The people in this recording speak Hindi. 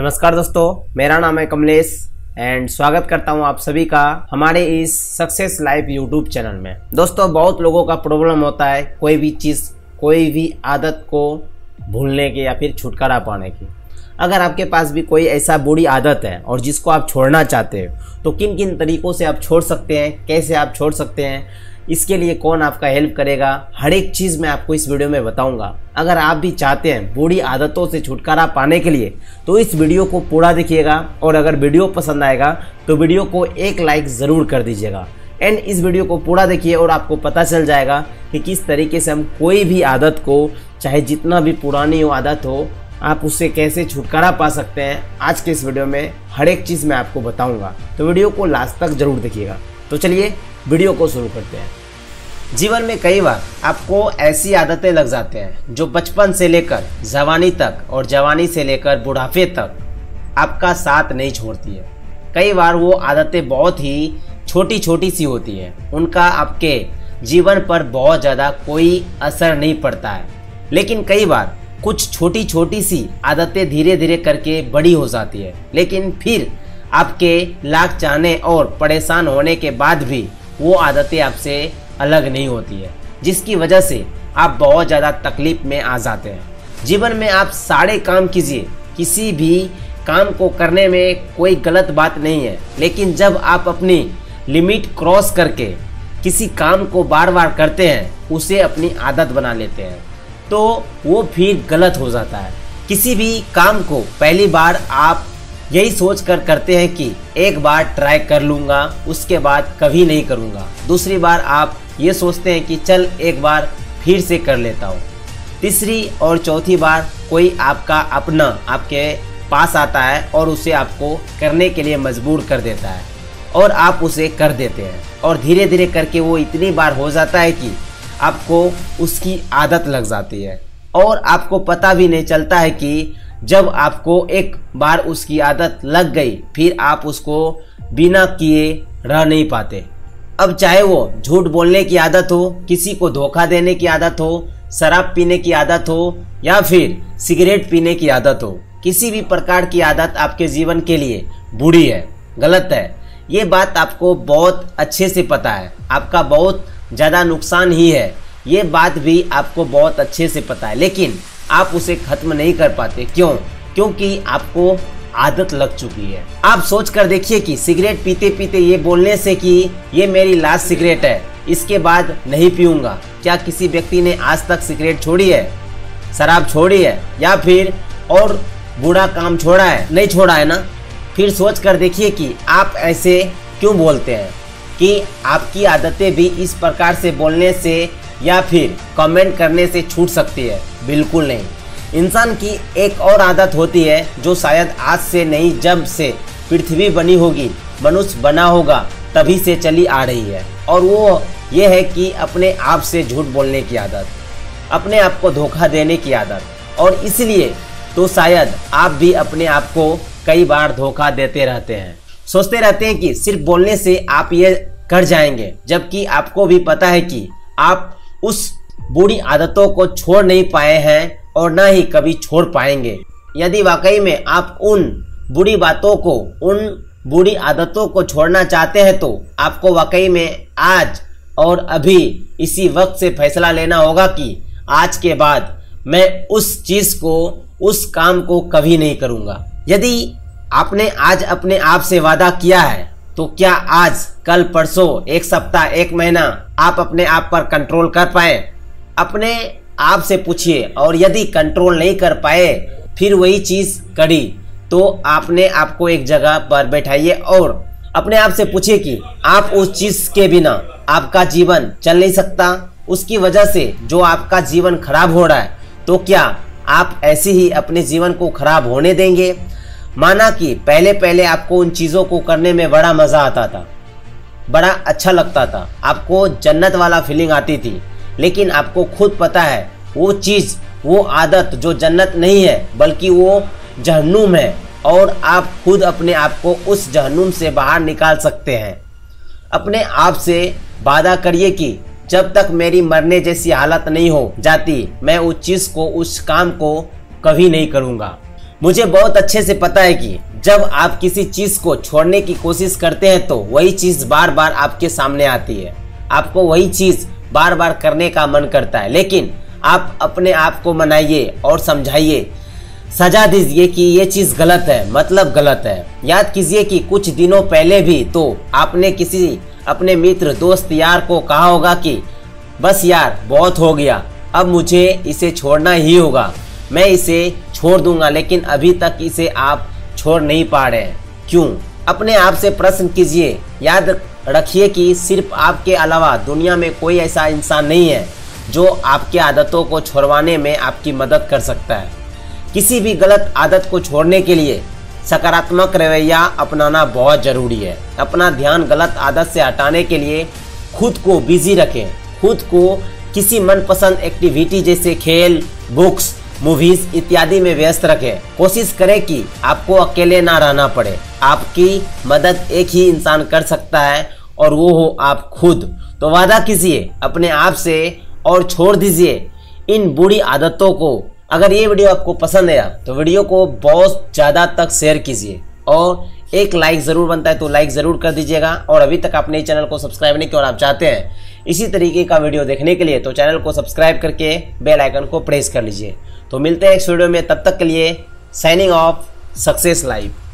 नमस्कार दोस्तों, मेरा नाम है कमलेश एंड स्वागत करता हूं आप सभी का हमारे इस सक्सेस लाइफ यूट्यूब चैनल में। दोस्तों, बहुत लोगों का प्रॉब्लम होता है कोई भी चीज़, कोई भी आदत को भूलने की या फिर छुटकारा पाने की। अगर आपके पास भी कोई ऐसा बुरी आदत है और जिसको आप छोड़ना चाहते हो तो किन किन तरीक़ों से आप छोड़ सकते हैं, कैसे आप छोड़ सकते हैं, इसके लिए कौन आपका हेल्प करेगा, हर एक चीज़ मैं आपको इस वीडियो में बताऊंगा। अगर आप भी चाहते हैं बुरी आदतों से छुटकारा पाने के लिए तो इस वीडियो को पूरा देखिएगा और अगर वीडियो पसंद आएगा तो वीडियो को एक लाइक ज़रूर कर दीजिएगा। एंड इस वीडियो को पूरा देखिए और आपको पता चल जाएगा कि किस तरीके से हम कोई भी आदत को, चाहे जितना भी पुरानी हो आदत हो, आप उससे कैसे छुटकारा पा सकते हैं। आज के इस वीडियो में हर एक चीज़ मैं आपको बताऊँगा, तो वीडियो को लास्ट तक ज़रूर देखिएगा। तो चलिए वीडियो को शुरू करते हैं। जीवन में कई बार आपको ऐसी आदतें लग जाते हैं जो बचपन से लेकर जवानी तक और जवानी से लेकर बुढ़ापे तक आपका साथ नहीं छोड़ती है। कई बार वो आदतें बहुत ही छोटी छोटी सी होती हैं, उनका आपके जीवन पर बहुत ज़्यादा कोई असर नहीं पड़ता है, लेकिन कई बार कुछ छोटी छोटी सी आदतें धीरे धीरे करके बड़ी हो जाती है, लेकिन फिर आपके लाख चाहने और परेशान होने के बाद भी वो आदतें आपसे अलग नहीं होती है, जिसकी वजह से आप बहुत ज़्यादा तकलीफ़ में आ जाते हैं। जीवन में आप सारे काम कीजिए, किसी भी काम को करने में कोई गलत बात नहीं है, लेकिन जब आप अपनी लिमिट क्रॉस करके किसी काम को बार बार करते हैं, उसे अपनी आदत बना लेते हैं, तो वो फिर गलत हो जाता है। किसी भी काम को पहली बार आप यही सोच कर करते हैं कि एक बार ट्राई कर लूँगा, उसके बाद कभी नहीं करूँगा। दूसरी बार आप ये सोचते हैं कि चल एक बार फिर से कर लेता हूँ। तीसरी और चौथी बार कोई आपका अपना आपके पास आता है और उसे आपको करने के लिए मजबूर कर देता है और आप उसे कर देते हैं, और धीरे धीरे करके वो इतनी बार हो जाता है कि आपको उसकी आदत लग जाती है और आपको पता भी नहीं चलता है कि जब आपको एक बार उसकी आदत लग गई फिर आप उसको बिना किए रह नहीं पाते। अब चाहे वो झूठ बोलने की आदत हो, किसी को धोखा देने की आदत हो, शराब पीने की आदत हो या फिर सिगरेट पीने की आदत हो, किसी भी प्रकार की आदत आपके जीवन के लिए बुरी है, गलत है। ये बात आपको बहुत अच्छे से पता है, आपका बहुत ज़्यादा नुकसान ही है, ये बात भी आपको बहुत अच्छे से पता है, लेकिन आप उसे खत्म नहीं कर पाते। क्यों? क्योंकि आपको आदत लग चुकी है। आप सोच कर देखिए कि सिगरेट पीते पीते ये बोलने से कि ये मेरी लास्ट सिगरेट है, इसके बाद नहीं पीऊंगा, क्या किसी व्यक्ति ने आज तक सिगरेट छोड़ी है, शराब छोड़ी है या फिर और बुरा काम छोड़ा है? नहीं छोड़ा है ना। फिर सोच कर देखिए कि आप ऐसे क्यों बोलते हैं, कि आपकी आदतें भी इस प्रकार से बोलने से या फिर कमेंट करने से छूट सकती है? बिल्कुल नहीं। इंसान की एक और आदत होती है जो शायद आज से नहीं, जब से पृथ्वी बनी होगी, मनुष्य बना होगा तभी से चली आ रही है, और वो ये है कि अपने आप से झूठ बोलने की आदत, अपने आप को धोखा देने की आदत। और इसलिए तो शायद आप भी अपने आप को कई बार धोखा देते रहते हैं, सोचते रहते हैं कि सिर्फ बोलने से आप ये कर जाएंगे, जबकि आपको भी पता है कि आप उस बुरी आदतों को छोड़ नहीं पाए हैं और ना ही कभी छोड़ पाएंगे। यदि वाकई में आप उन बुरी बातों को, उन बुरी आदतों को छोड़ना चाहते हैं तो आपको वाकई में आज और अभी इसी वक्त से फैसला लेना होगा कि आज के बाद मैं उस चीज़ को, उस काम को कभी नहीं करूँगा। यदि आपने आज अपने आप से वादा किया है तो क्या आज, कल, परसों, एक सप्ताह, एक महीना आप अपने आप पर कंट्रोल कर पाए? अपने आप से पूछिए, और यदि कंट्रोल नहीं कर पाए फिर वही चीज़ करी तो आपने आपको एक जगह पर बैठाइए और अपने आप से पूछिए कि आप उस चीज़ के बिना आपका जीवन चल नहीं सकता, उसकी वजह से जो आपका जीवन खराब हो रहा है, तो क्या आप ऐसे ही अपने जीवन को खराब होने देंगे? माना कि पहले पहले आपको उन चीज़ों को करने में बड़ा मज़ा आता था, बड़ा अच्छा लगता था, आपको जन्नत वाला फीलिंग आती थी, लेकिन आपको खुद पता है वो चीज़, वो आदत जो जन्नत नहीं है बल्कि वो जहन्नुम है, और आप खुद अपने आप को उस जहन्नुम से बाहर निकाल सकते हैं। अपने आप से वादा करिए कि जब तक मेरी मरने जैसी हालत नहीं हो जाती मैं उस चीज़ को, उस काम को कभी नहीं करूँगा। मुझे बहुत अच्छे से पता है कि जब आप किसी चीज़ को छोड़ने की कोशिश करते हैं तो वही चीज़ बार बार आपके सामने आती है, आपको वही चीज़ बार बार करने का मन करता है, लेकिन आप अपने आप को मनाइए और समझाइए, सजा दीजिए कि ये चीज़ गलत है, मतलब गलत है। याद कीजिए कि कुछ दिनों पहले भी तो आपने किसी अपने मित्र, दोस्त, यार को कहा होगा कि बस यार बहुत हो गया, अब मुझे इसे छोड़ना ही होगा, मैं इसे छोड़ दूंगा, लेकिन अभी तक इसे आप छोड़ नहीं पा रहे हैं, क्यों? अपने आप से प्रश्न कीजिए। याद रखिए कि सिर्फ आपके अलावा दुनिया में कोई ऐसा इंसान नहीं है जो आपके आदतों को छोड़वाने में आपकी मदद कर सकता है। किसी भी गलत आदत को छोड़ने के लिए सकारात्मक रवैया अपनाना बहुत ज़रूरी है। अपना ध्यान गलत आदत से हटाने के लिए खुद को बिजी रखें, खुद को किसी मनपसंद एक्टिविटी जैसे खेल, बुक्स, मूवीज़ इत्यादि में व्यस्त रखें। कोशिश करें कि आपको अकेले ना रहना पड़े। आपकी मदद एक ही इंसान कर सकता है और वो हो आप खुद। तो वादा कीजिए अपने आप से और छोड़ दीजिए इन बुरी आदतों को। अगर ये वीडियो आपको पसंद आया तो वीडियो को बहुत ज़्यादा तक शेयर कीजिए और एक लाइक ज़रूर बनता है तो लाइक ज़रूर कर दीजिएगा। और अभी तक आपने चैनल को सब्सक्राइब नहीं किया और आप चाहते हैं इसी तरीके का वीडियो देखने के लिए तो चैनल को सब्सक्राइब करके बेल आइकन को प्रेस कर लीजिए। तो मिलते हैं एक वीडियो में, तब तक के लिए साइनिंग ऑफ, सक्सेस लाइफ।